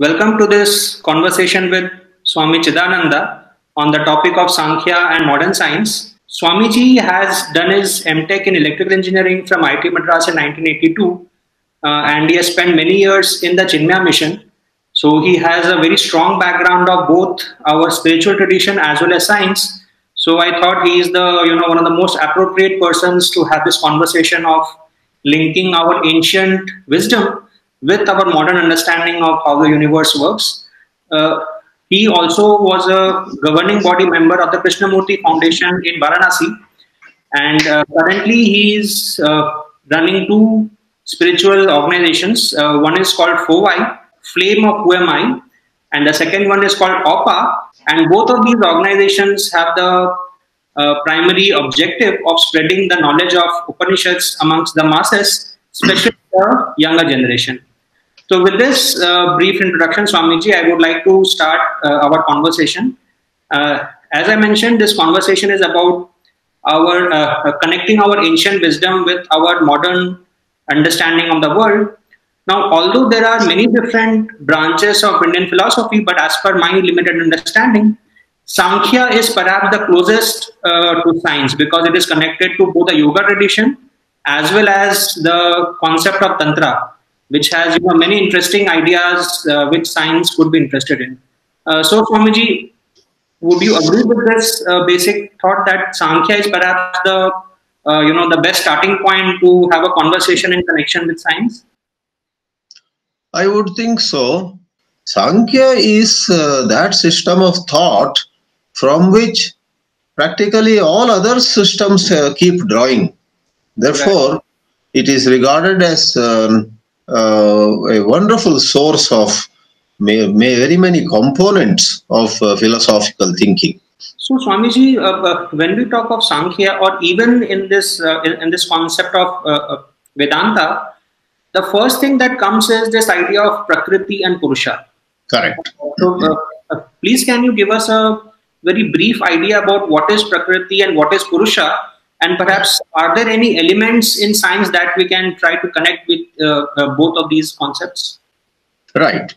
Welcome to this conversation with Swami Chidananda on the topic of Samkhya and modern science. Swamiji has done his MTech in electrical engineering from IIT Madras in 1982 and he has spent many years in the Chinmaya Mission. So he has a very strong background of both our spiritual tradition as well as science. So I thought he is the, one of the most appropriate persons to have this conversation of linking our ancient wisdom with our modern understanding of how the universe works. He also was a governing body member of the Krishnamurti Foundation in Varanasi, and currently he is running two spiritual organizations. One is called FOWAI, Flame of Uyamai, and the second one is called OPA, and both of these organizations have the primary objective of spreading the knowledge of Upanishads amongst the masses, especially the younger generation. So with this brief introduction, Swamiji, I would like to start our conversation. As I mentioned, this conversation is about our connecting our ancient wisdom with our modern understanding of the world. Now, although there are many different branches of Indian philosophy, but as per my limited understanding, Samkhya is perhaps the closest to science because it is connected to both the yoga tradition as well as the concept of Tantra, which has many interesting ideas which science could be interested in. So Swamiji, would you agree with this basic thought that Samkhya is perhaps the the best starting point to have a conversation in connection with science? I would think so. Samkhya is that system of thought from which practically all other systems keep drawing. Therefore, right, it is regarded as a wonderful source of very many components of philosophical thinking. So, Swamiji, when we talk of Samkhya, or even in this concept of Vedanta, the first thing that comes is this idea of Prakriti and Purusha. Correct. So, please, can you give us a very brief idea about what is Prakriti and what is Purusha? And perhaps, are there any elements in science that we can try to connect with both of these concepts? Right.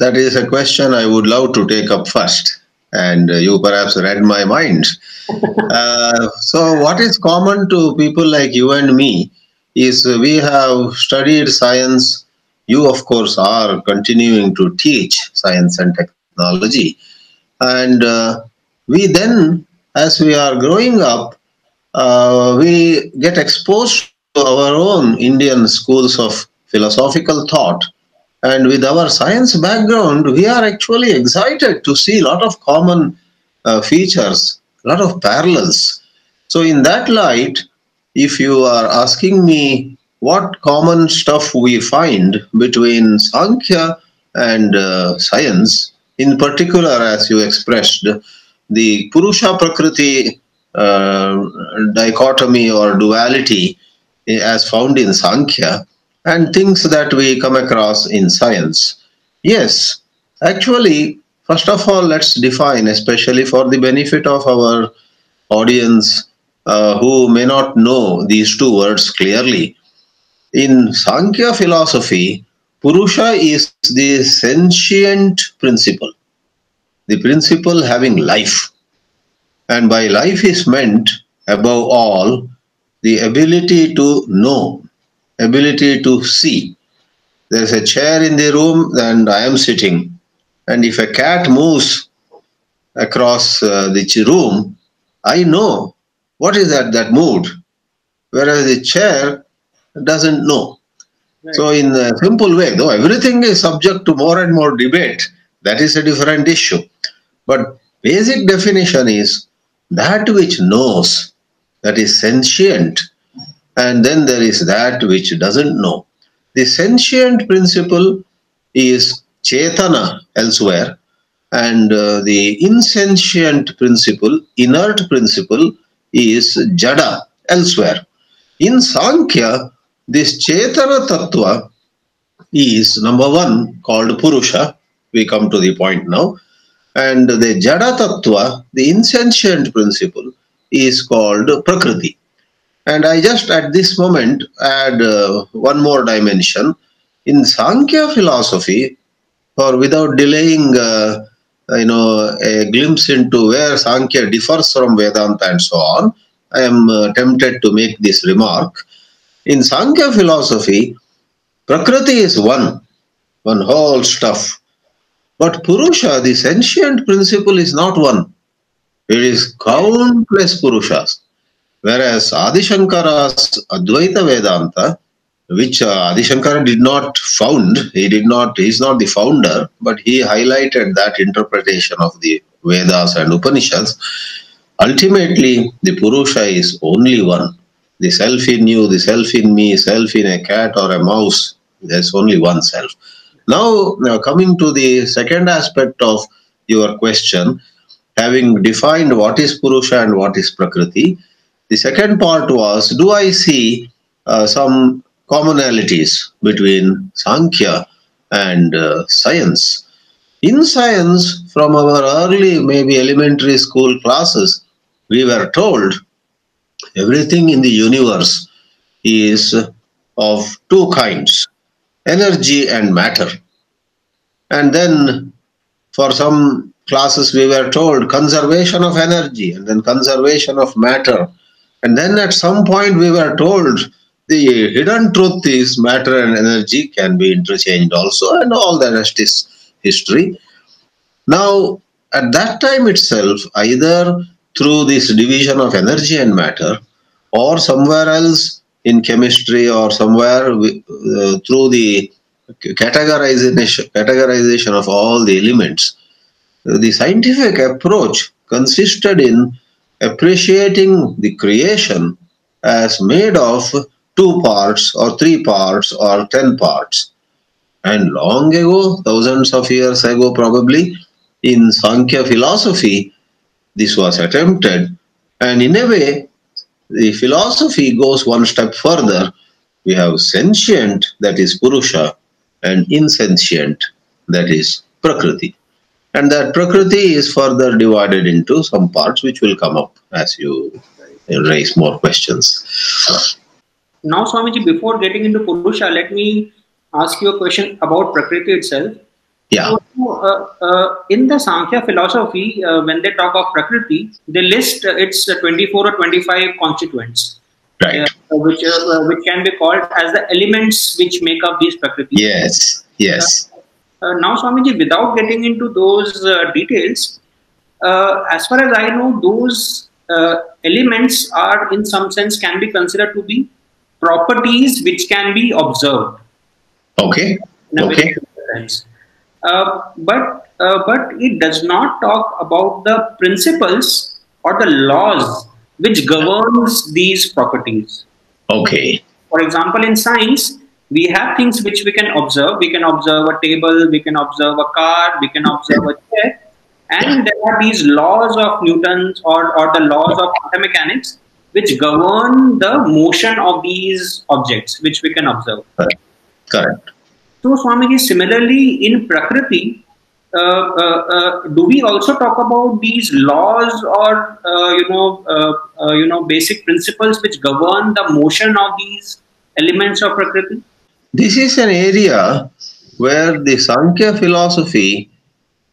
That is a question I would love to take up first. And you perhaps read my mind. So what is common to people like you and me is we have studied science. You, of course, are continuing to teach science and technology. And we then, as we are growing up, we get exposed to our own Indian schools of philosophical thought, and with our science background, we are actually excited to see a lot of common features, a lot of parallels. So in that light, if you are asking me what common stuff we find between Samkhya and science, in particular, as you expressed, the Purusha Prakriti dichotomy or duality as found in Samkhya, and things that we come across in science. Yes, actually, first of all, let's define, especially for the benefit of our audience who may not know these two words clearly. In Samkhya philosophy, Purusha is the sentient principle, the principle having life. And by life is meant, above all, the ability to know, ability to see. There's a chair in the room and I am sitting. And if a cat moves across the room, I know what is that that moved, whereas the chair doesn't know. Right. So in a simple way, though everything is subject to more and more debate, that is a different issue. But basic definition is that which knows, that is sentient, and then there is that which doesn't know. The sentient principle is chetana elsewhere, and the insentient principle, inert principle, is jada elsewhere. In Samkhya, this chetana tattva is number one called Purusha. We come to the point now. And the Jada Tattva, the insentient principle, is called Prakriti. And I just at this moment add one more dimension. In Samkhya philosophy, or without delaying a glimpse into where Sankhya differs from Vedanta and so on, I am tempted to make this remark. In Sankhya philosophy, Prakriti is one whole stuff. But Purusha, this ancient principle, is not one. It is countless Purushas. Whereas Adi Shankara's Advaita Vedanta, which Adi Shankara did not found, he is not the founder, but he highlighted that interpretation of the Vedas and Upanishads. Ultimately, the Purusha is only one. The self in you, the self in me, self in a cat or a mouse, there's only one self. Now coming to the second aspect of your question, having defined what is Purusha and what is Prakriti, the second part was, do I see some commonalities between Sankhya and science? In science, from our early, maybe elementary school classes, we were told everything in the universe is of two kinds, energy and matter. And then for some classes we were told conservation of energy and then conservation of matter. And then at some point we were told the hidden truth is matter and energy can be interchanged also, and all the rest is history. Now at that time itself, either through this division of energy and matter, or somewhere else in chemistry, or somewhere through the categorization of all the elements, the scientific approach consisted in appreciating the creation as made of two parts or three parts or 10 parts. And long ago, thousands of years ago probably, in Sankhya philosophy, this was attempted, and in a way, the philosophy goes one step further. We have sentient, that is Purusha, and insentient, that is Prakriti. And that Prakriti is further divided into some parts which will come up as you raise more questions. Now, Swamiji, before getting into Purusha, let me ask you a question about Prakriti itself. Yeah. So, in the Sankhya philosophy, when they talk of Prakriti, they list its 24 or 25 constituents, right? Which can be called as the elements which make up these Prakriti. Yes, yes. Now, Swamiji, without getting into those details, as far as I know, those elements are in some sense can be considered to be properties which can be observed. Okay. Okay. But it does not talk about the principles or the laws which governs these properties. Okay. For example, in science, we have things which we can observe. We can observe a table, we can observe a car, we can observe a chair. And there are these laws of Newton's or the laws of quantum mechanics which govern the motion of these objects which we can observe. Correct. Correct. So, Swamiji, similarly in Prakriti, do we also talk about these laws or basic principles which govern the motion of these elements of Prakriti? This is an area where the Sankhya philosophy,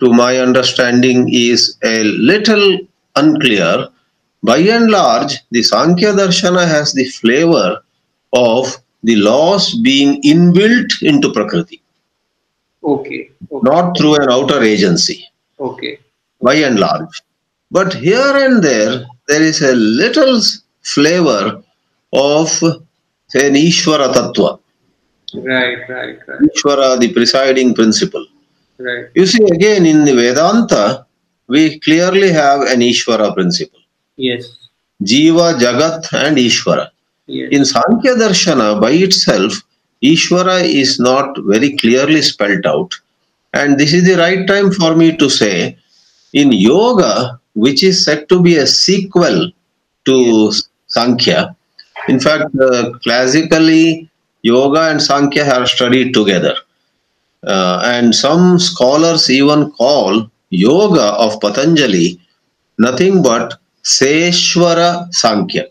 to my understanding, is a little unclear. By and large, the Sankhya darshana has the flavor of the laws being inbuilt into Prakriti. Okay. Okay. Not through an outer agency. Okay. By and large. But here and there, there is a little flavor of, say, an Ishvara Tattva. Right, right, right. Ishvara, the presiding principle. Right. You see, again, in the Vedanta, we clearly have an Ishvara principle. Yes. Jiva, Jagat and Ishvara. Yes. In Sankhya darshana, by itself, Ishvara is not very clearly spelled out. And this is the right time for me to say, in Yoga, which is said to be a sequel to Sankhya, in fact, classically, Yoga and Sankhya are studied together. And some scholars even call Yoga of Patanjali nothing but Seshwara Sankhya.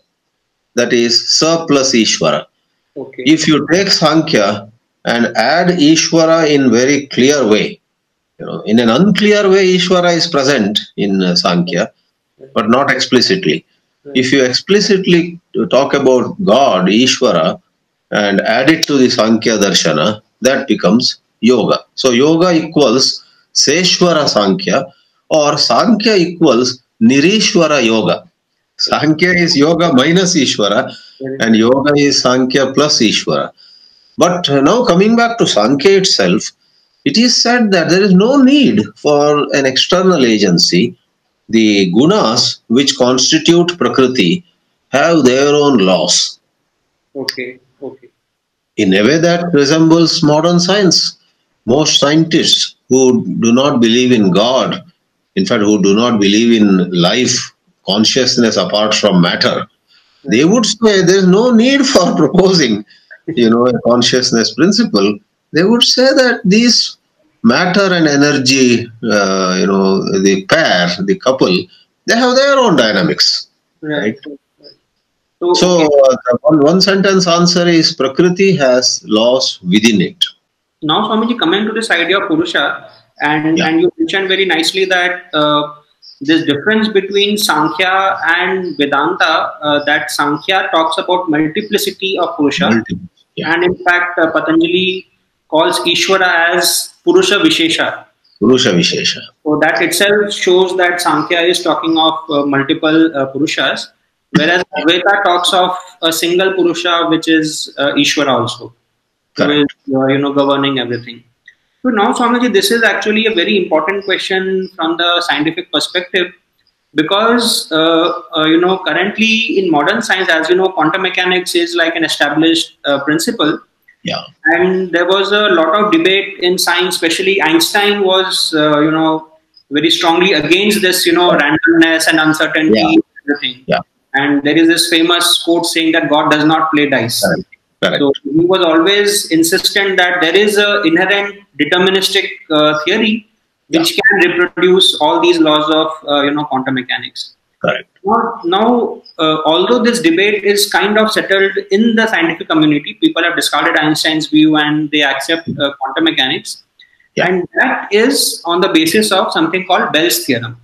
That is Sa plus Ishvara. Okay. If you take Sankhya and add Ishvara in very clear way, In an unclear way, Ishvara is present in Samkhya, but not explicitly. If you explicitly talk about God, Ishvara, and add it to the Samkhya Darshana, that becomes Yoga. So Yoga equals Seshwara Sankhya, or Samkhya equals Nirishvara Yoga. Samkhya is Yoga minus Ishvara, and Yoga is Samkhya plus Ishvara. But now coming back to Samkhya itself, it is said that there is no need for an external agency. The Gunas, which constitute Prakriti, have their own laws. Okay, okay. In a way that resembles modern science. Most scientists who do not believe in God, in fact, who do not believe in life, consciousness apart from matter, they would say there is no need for proposing, a consciousness principle. They would say that these matter and energy, the pair, the couple, they have their own dynamics. Right. So one sentence answer is Prakriti has laws within it. Now, Swamiji, coming to this idea of Purusha, and you mentioned very nicely that this difference between Samkhya and Vedanta, that Samkhya talks about multiplicity of Purusha, and in fact Patanjali calls Ishvara as Purusha Vishesha. Purusha Vishesha. So that itself shows that Samkhya is talking of multiple Purushas, whereas Advaita talks of a single Purusha, which is Ishvara also. Correct. Governing everything. So now, Swamiji, this is actually a very important question from the scientific perspective, because currently in modern science, as you know, quantum mechanics is like an established principle. Yeah. And there was a lot of debate in science, especially Einstein was very strongly against this randomness and uncertainty and everything. Yeah. And there is this famous quote saying that God does not play dice. Correct. Correct. So he was always insistent that there is an inherent deterministic theory which can reproduce all these laws of quantum mechanics. Correct. Now, although this debate is kind of settled in the scientific community, people have discarded Einstein's view and they accept quantum mechanics, and that is on the basis of something called Bell's theorem.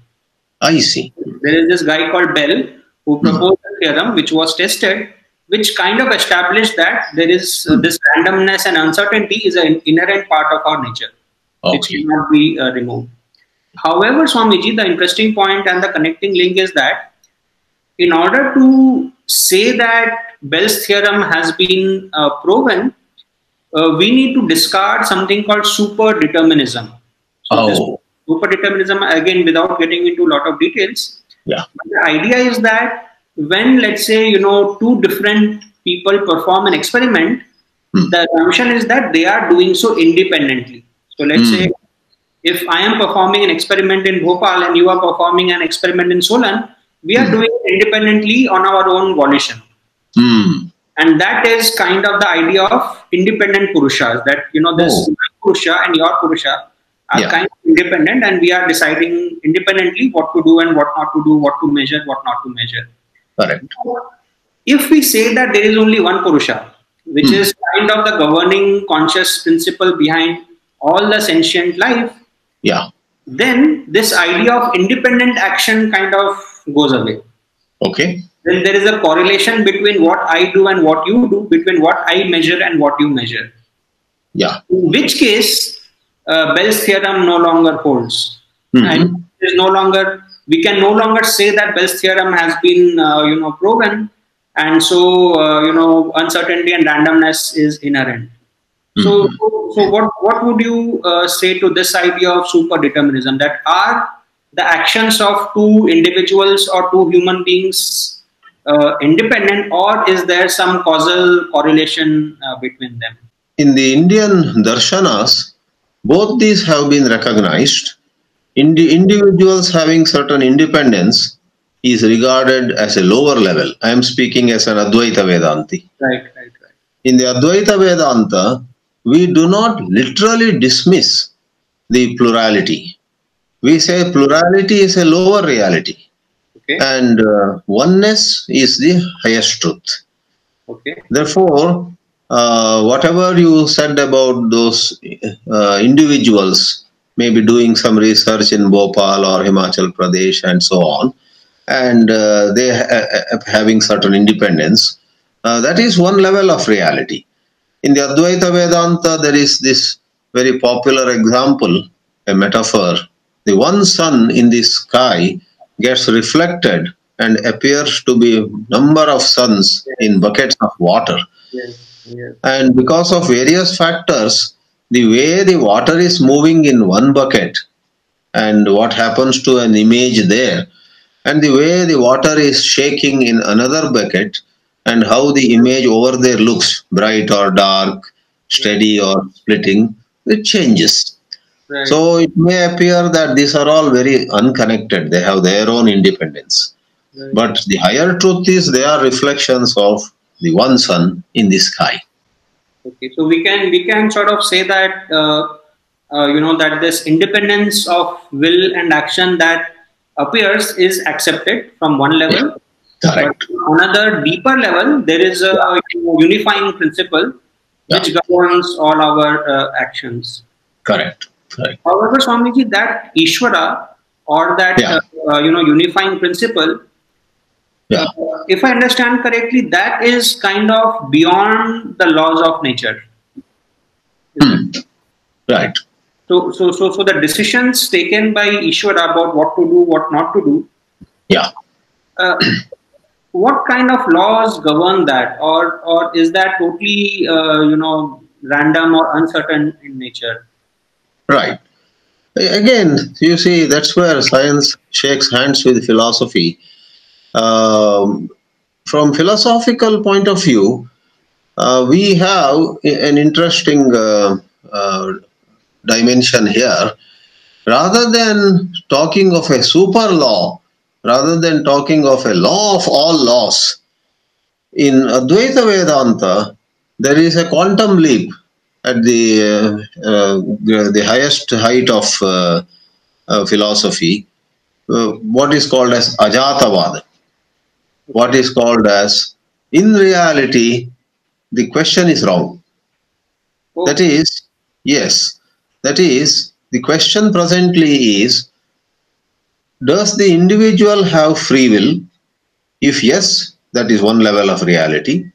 I see. There is this guy called Bell who proposed a theorem which was tested, which kind of established that there is this randomness and uncertainty is an inherent part of our nature, which cannot be removed. However, Swamiji, the interesting point and the connecting link is that in order to say that Bell's theorem has been proven, we need to discard something called superdeterminism. So superdeterminism, again, without getting into a lot of details, but the idea is that when, let's say, two different people perform an experiment, the assumption is that they are doing so independently. So let's say if I am performing an experiment in Bhopal and you are performing an experiment in Solan, we are doing it independently on our own volition. And that is kind of the idea of independent Purushas, that, this Purusha and your Purusha are kind of independent, and we are deciding independently what to do and what not to do, what to measure, what not to measure. Correct. If we say that there is only one Purusha, which is kind of the governing conscious principle behind all the sentient life, then this idea of independent action kind of goes away. Okay. Then there is a correlation between what I do and what you do, between what I measure and what you measure. Yeah. In which case, Bell's theorem no longer holds. And there is no longer... We can no longer say that Bell's theorem has been, proven, and so, uncertainty and randomness is inherent. So, what would you say to this idea of superdeterminism? That are the actions of two individuals or two human beings independent, or is there some causal correlation between them? In the Indian darshanas, both these have been recognized. Individuals having certain independence is regarded as a lower level. I am speaking as an Advaita Vedanti. Right, right, right. In the Advaita Vedanta, we do not literally dismiss the plurality. We say plurality is a lower reality, and oneness is the highest truth. Therefore, whatever you said about those individuals maybe doing some research in Bhopal or Himachal Pradesh and so on, and they having certain independence. That is one level of reality. In the Advaita Vedanta, there is this very popular example, a metaphor. The one sun in the sky gets reflected and appears to be a number of suns in buckets of water. And because of various factors, the way the water is moving in one bucket and what happens to an image there, and the way the water is shaking in another bucket, and how the image over there looks, bright or dark, steady or splitting, it changes. Right. So it may appear that these are all very unconnected. They have their own independence. Right. But the higher truth is they are reflections of the one sun in the sky. Okay, so we can sort of say that that this independence of will and action that appears is accepted from one level. Yeah. Correct. On another deeper level, there is a unifying principle which governs all our actions. Correct. Correct. However, Swamiji, that Ishvara or that unifying principle, if I understand correctly, that is kind of beyond the laws of nature. Right. So the decisions taken by Ishvara about what to do, what not to do. Yeah. What kind of laws govern that, or is that totally random or uncertain in nature? Right. Again, you see, that's where science shakes hands with philosophy. From philosophical point of view, we have an interesting dimension here. Rather than talking of a super law, rather than talking of a law of all laws, in Advaita Vedanta, there is a quantum leap at the highest height of philosophy, what is called as Ajatavada, what is called as, in reality, the question is wrong. Oh. That is, yes, that is, the question presently is, does the individual have free will? If yes, that is one level of reality.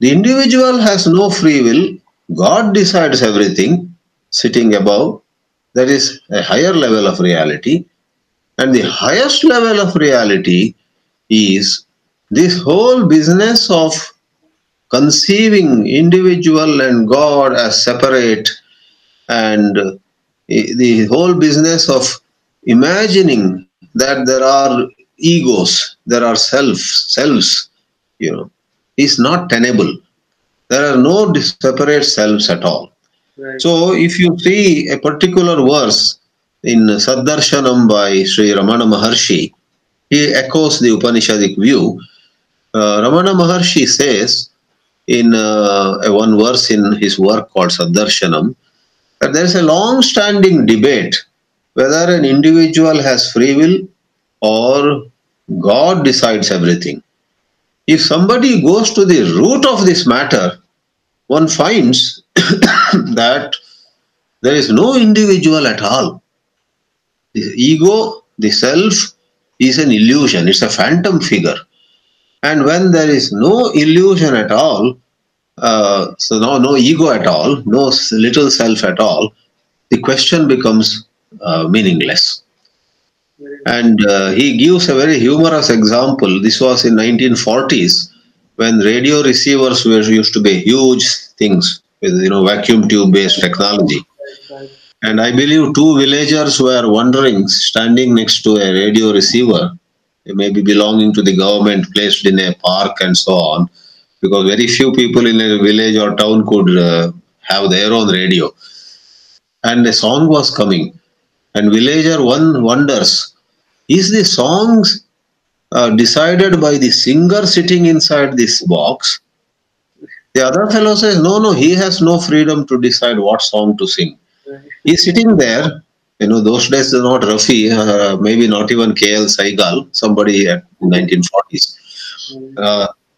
The individual has no free will. God decides everything, sitting above. That is a higher level of reality. And the highest level of reality is this whole business of conceiving individual and God as separate, and the whole business of imagining that there are egos, there are selves, is not tenable. There are no separate selves at all. Right. So, if you see a particular verse in Saddarshanam by Sri Ramana Maharshi, he echoes the Upanishadic view. Ramana Maharshi says in one verse in his work called Saddarshanam that there is a long-standing debate whether an individual has free will or God decides everything. If somebody goes to the root of this matter, one finds that there is no individual at all. The ego, the self, is an illusion. It's a phantom figure. And when there is no illusion at all, no ego at all, no little self at all, the question becomes meaningless. And he gives a very humorous example. This was in 1940s when radio receivers used to be huge things with vacuum tube based technology. And I believe two villagers were wondering, standing next to a radio receiver, maybe belonging to the government, placed in a park and so on, because very few people in a village or town could have their own radio. And a song was coming. And villager one wonders, is the song decided by the singer sitting inside this box? The other fellow says, no, he has no freedom to decide what song to sing. He's sitting there, those days they're not Rafi, maybe not even K.L. Saigal, somebody at 1940s.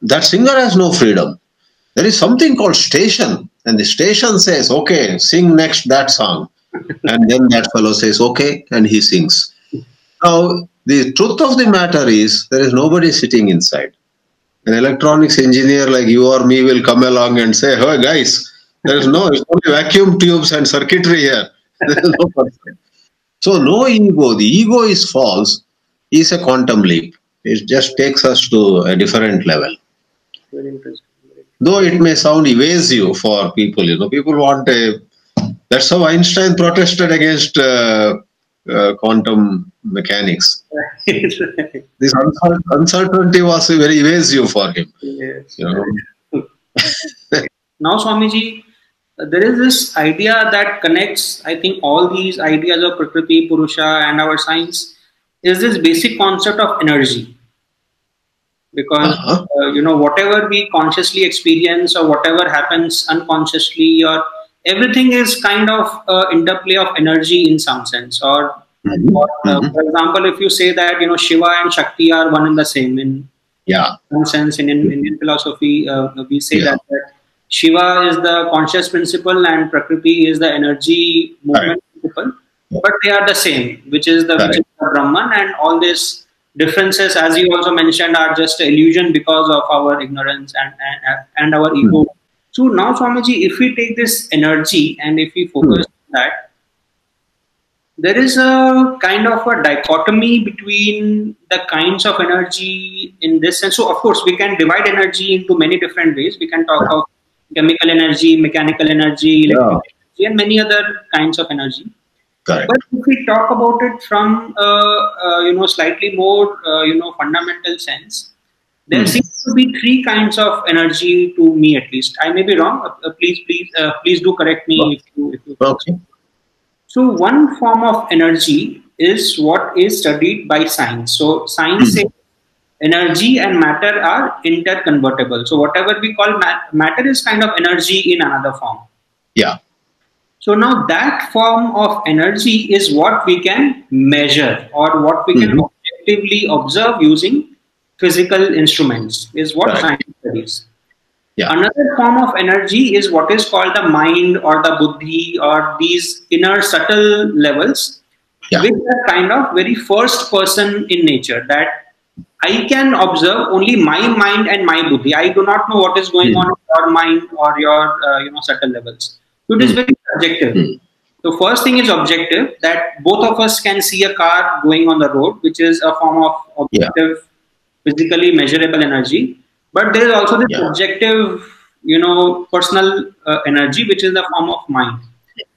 That singer has no freedom. There is something called station, and the station says, okay, sing next that song. And then that fellow says, okay, and he sings. Now, the truth of the matter is, there is nobody sitting inside. An electronics engineer like you or me will come along and say, hey guys, there is no, it's only vacuum tubes and circuitry here. There is no person. So no ego, the ego is false, is a quantum leap. It just takes us to a different level. Very interesting. Though it may sound evasive for people, you know, people want a... That's how Einstein protested against quantum mechanics. This uncertainty was very evasive for him. Yes. You know? Now, Swamiji, there is this idea that connects, I think, all these ideas of Prakriti, Purusha and our science is this basic concept of energy. Because, you know, whatever we consciously experience or whatever happens unconsciously or everything is kind of interplay of energy in some sense. Or, for example, if you say that, you know, Shiva and Shakti are one and the same in some sense in Indian philosophy, we say that Shiva is the conscious principle and Prakriti is the energy movement principle, but they are the same, which is the Brahman, and all these differences, as you also mentioned, are just illusion because of our ignorance and our ego. So now, Swamiji, if we take this energy and if we focus on that, there is a kind of a dichotomy between the kinds of energy in this sense. So, of course, we can divide energy into many different ways. We can talk of chemical energy, mechanical energy, electrical energy, and many other kinds of energy. But if we talk about it from, you know, slightly more, you know, fundamental sense, there seems to be three kinds of energy, to me at least. I may be wrong. Please do correct me if you okay. So one form of energy is what is studied by science. So science says energy and matter are interconvertible. So whatever we call matter is kind of energy in another form. Yeah. So now that form of energy is what we can measure or what we can objectively observe using physical instruments is what science studies. Yeah. Another form of energy is what is called the mind or the buddhi or these inner subtle levels, which are kind of very first person in nature, that I can observe only my mind and my buddhi. I do not know what is going on in your mind or your you know, subtle levels. So it is very subjective. The first thing is objective, that both of us can see a car going on the road, which is a form of objective physically measurable energy, but there is also the subjective, you know, personal energy, which is the form of mind.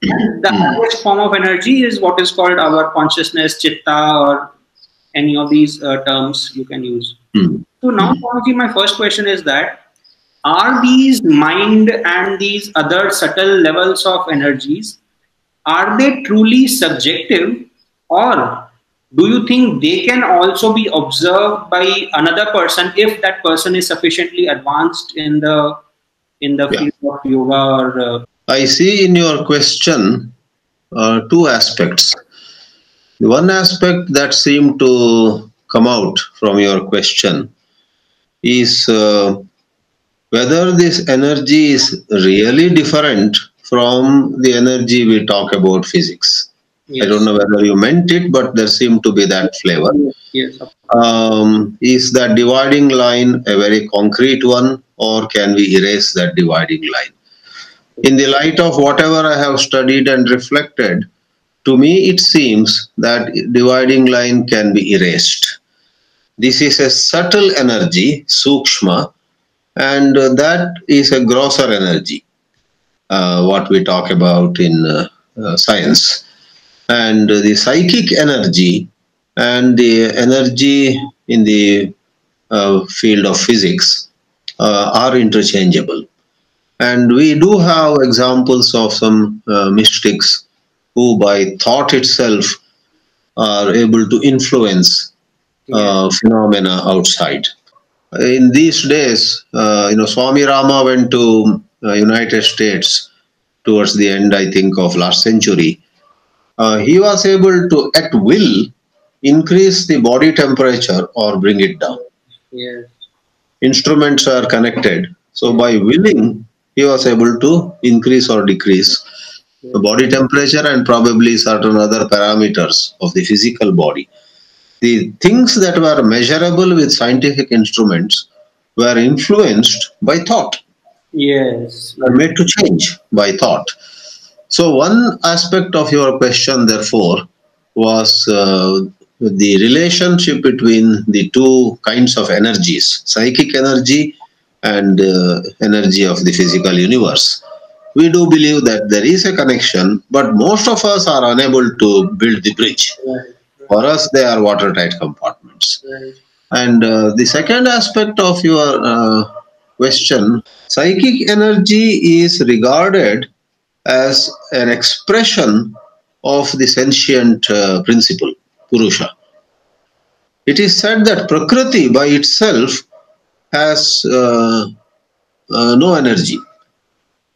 And the highest form of energy is what is called our consciousness, chitta, or any of these terms you can use. So now, Swamiji, my first question is that, are these mind and these other subtle levels of energies, are they truly subjective, or do you think they can also be observed by another person if that person is sufficiently advanced in the field of yoga? Or, I see in your question two aspects. The one aspect that seemed to come out from your question is whether this energy is really different from the energy we talk about physics. Yes. I don't know whether you meant it, but there seemed to be that flavor. Yes. Is that dividing line a very concrete one, or can we erase that dividing line? In the light of whatever I have studied and reflected, to me it seems that dividing line can be erased. This is a subtle energy, sukshma, and that is a grosser energy, what we talk about in science. And the psychic energy and the energy in the field of physics are interchangeable. And we do have examples of some mystics who by thought itself are able to influence phenomena outside. In these days, you know, Swami Rama went to United States towards the end, I think, of last century. He was able to, at will, increase the body temperature or bring it down. Yes. Instruments are connected. So by willing, he was able to increase or decrease. the body temperature and probably certain other parameters of the physical body. The things that were measurable with scientific instruments were influenced by thought. Yes. Were made to change by thought. So one aspect of your question, therefore, was the relationship between the two kinds of energies, psychic energy and energy of the physical universe. We do believe that there is a connection, but most of us are unable to build the bridge. For us, they are watertight compartments. And the second aspect of your question, psychic energy is regarded as an expression of the sentient principle, Purusha. It is said that Prakriti by itself has no energy.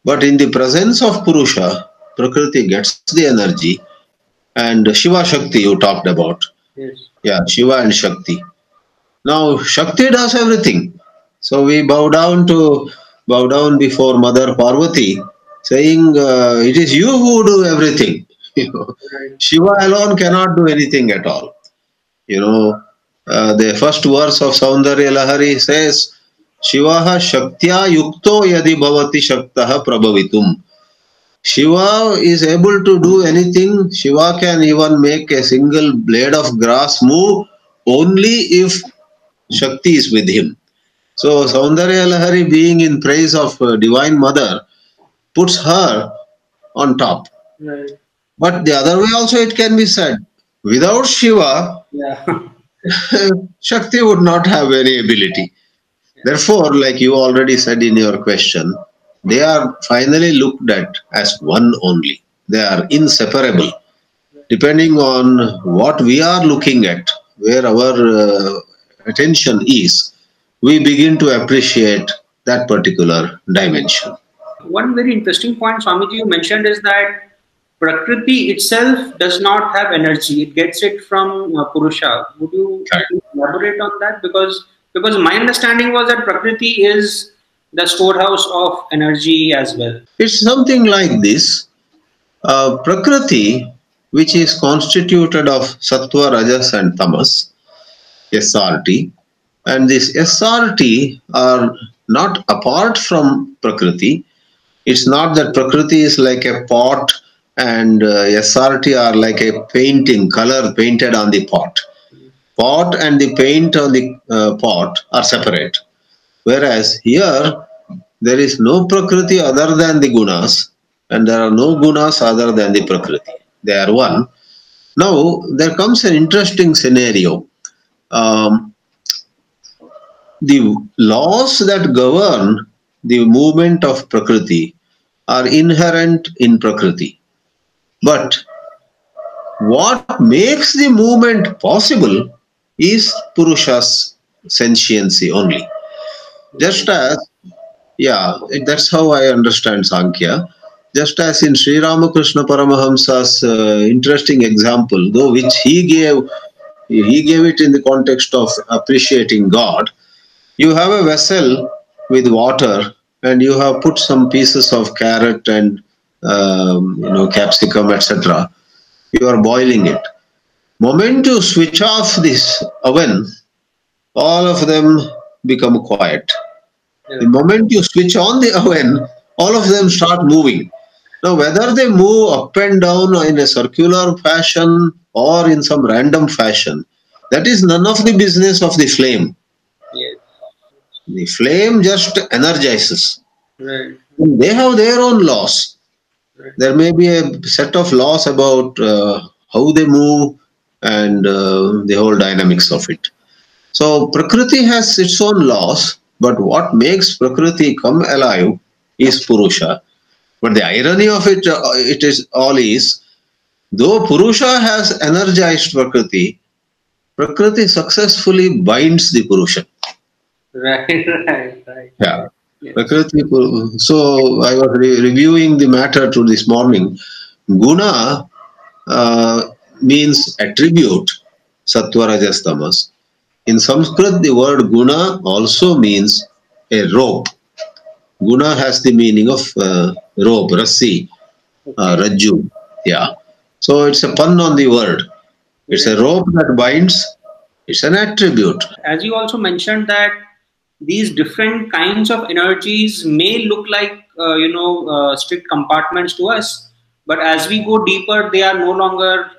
But in the presence of Purusha, Prakriti gets the energy. And Shiva Shakti you talked about. Yes. Yeah, Shiva and Shakti. Now Shakti does everything. So we bow down before Mother Parvati, saying it is you who do everything. Right. Shiva alone cannot do anything at all. You know, the first verse of Saundarya Lahari says, Shivaha Shaktya Yukto Yadi Bhavati Shaktaha Prabhavitum. Shiva is able to do anything. Shiva can even make a single blade of grass move only if Shakti is with him. So Saundarya Lahari, being in praise of Divine Mother, puts her on top. Right. But the other way also it can be said. Without Shiva, yeah. Shakti would not have any ability. Yeah. Therefore, like you already said in your question, they are finally looked at as one only. They are inseparable. Depending on what we are looking at, where our attention is, we begin to appreciate that particular dimension. One very interesting point, Swamiji, you mentioned is that Prakriti itself does not have energy. It gets it from Purusha. Would you elaborate on that? Because my understanding was that Prakriti is the storehouse of energy as well. It's something like this. Prakriti, which is constituted of Sattva, Rajas and Tamas, SRT, and this SRT are not apart from Prakriti. It's not that Prakriti is like a pot and SRT are like a painting, color painted on the pot. Pot and the paint on the pot are separate. Whereas here, there is no Prakriti other than the Gunas, and there are no Gunas other than the Prakriti. They are one. Now, there comes an interesting scenario. The laws that govern the movement of Prakriti are inherent in Prakriti. But what makes the movement possible is Purusha's sentiency only. Just as, yeah, that's how I understand Samkhya. Just as in Sri Ramakrishna Paramahamsa's interesting example, though which he gave it in the context of appreciating God, you have a vessel with water and you have put some pieces of carrot and capsicum, etc. You are boiling it. Moment you switch off this oven, all of them become quiet. Yeah. The moment you switch on the oven, all of them start moving. Now, whether they move up and down in a circular fashion or in some random fashion, that is none of the business of the flame. Yeah. The flame just energizes. Right. They have their own laws. Right. There may be a set of laws about how they move and the whole dynamics of it. So Prakriti has its own laws, but what makes Prakriti come alive is Purusha. But the irony of it, though Purusha has energized Prakriti, Prakriti successfully binds the Purusha. Right. Yeah. Yes. Prakriti, so I was reviewing the matter to this morning. Guna means attribute, Sattva, Rajas, Tamas. In Sanskrit, the word guna also means a rope. Guna has the meaning of rope, rassi. Rajju. Yeah. So it's a pun on the word. It's a rope that binds. It's an attribute. As you also mentioned that these different kinds of energies may look like, strict compartments to us, but as we go deeper, they are no longer,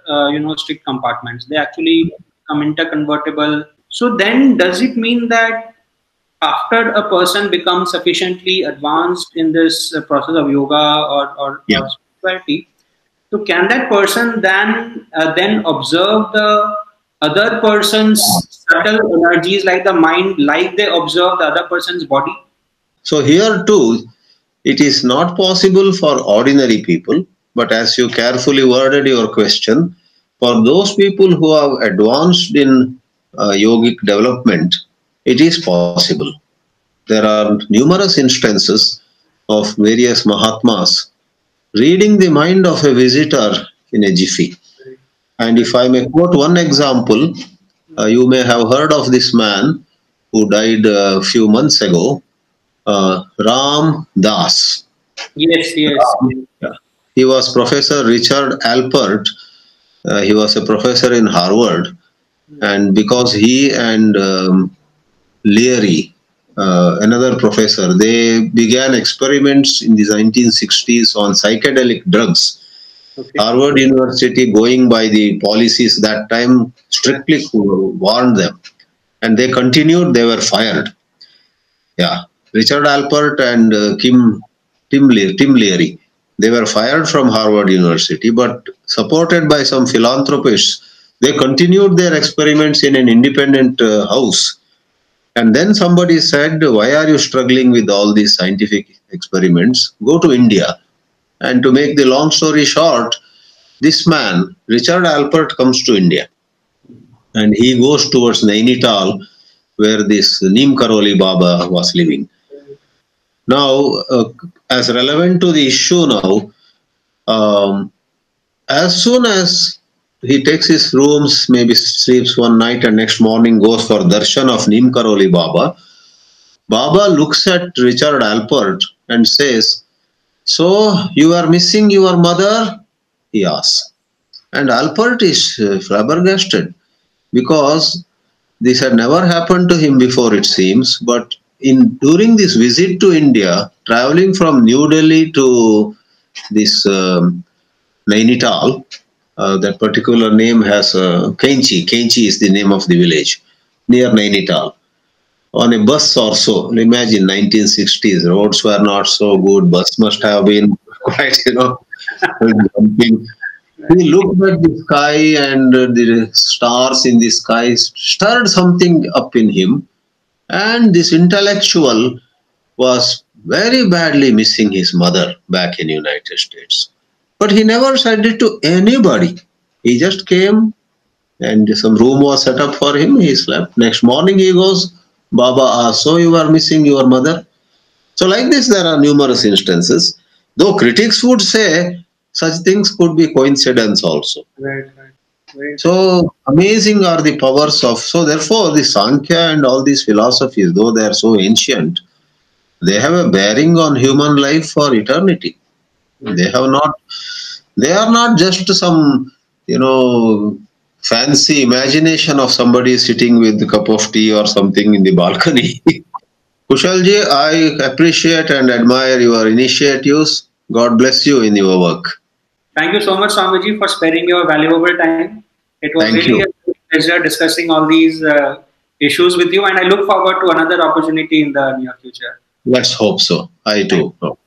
strict compartments. They actually become interconvertible. So then does it mean that after a person becomes sufficiently advanced in this process of yoga or spirituality, so can that person then observe the other person's subtle energies like the mind, like they observe the other person's body? So here too, it is not possible for ordinary people, but as you carefully worded your question, for those people who have advanced in yogic development, it is possible. There are numerous instances of various Mahatmas reading the mind of a visitor in a jiffy. And if I may quote one example, you may have heard of this man who died a few months ago, Ram Das. Yes, yes. He was Professor Richard Alpert. He was a professor in Harvard. And because he and Leary, another professor, they began experiments in the 1960s on psychedelic drugs. Okay. Harvard University, going by the policies that time, strictly warned them. And they continued, they were fired. Yeah, Richard Alpert and Tim Leary, they were fired from Harvard University, but supported by some philanthropists, they continued their experiments in an independent house. And then somebody said, why are you struggling with all these scientific experiments? Go to India. And to make the long story short, this man, Richard Alpert, comes to India. And he goes towards Nainital, where this Neem Karoli Baba was living. Now, as relevant to the issue now, as soon as he takes his rooms, maybe sleeps one night and next morning goes for darshan of Neem Karoli Baba, Baba looks at Richard Alpert and says, so you are missing your mother? He asks. And Alpert is flabbergasted because this had never happened to him before, it seems. But during this visit to India, traveling from New Delhi to this Nainital, that particular name has Kenchi. Kenchi is the name of the village near Nainital. On a bus or so, imagine 1960s, roads were not so good, bus must have been quite, He looked at the sky and the stars in the sky, stirred something up in him, and this intellectual was very badly missing his mother back in the United States. But he never said it to anybody. He just came and some room was set up for him. He slept. Next morning he goes, Baba asks, so you are missing your mother? So like this, there are numerous instances. Though critics would say such things could be coincidence also. Right, right, right. So amazing are the powers of... So therefore, the Sankhya and all these philosophies, though they are so ancient, they have a bearing on human life for eternity. They have not, they are not just some, fancy imagination of somebody sitting with a cup of tea or something in the balcony. Kushalji, I appreciate and admire your initiatives. God bless you in your work. Thank you so much, Swamiji, for sparing your valuable time. It was really a pleasure discussing all these issues with you, and I look forward to another opportunity in the near future. Let's hope so. I do.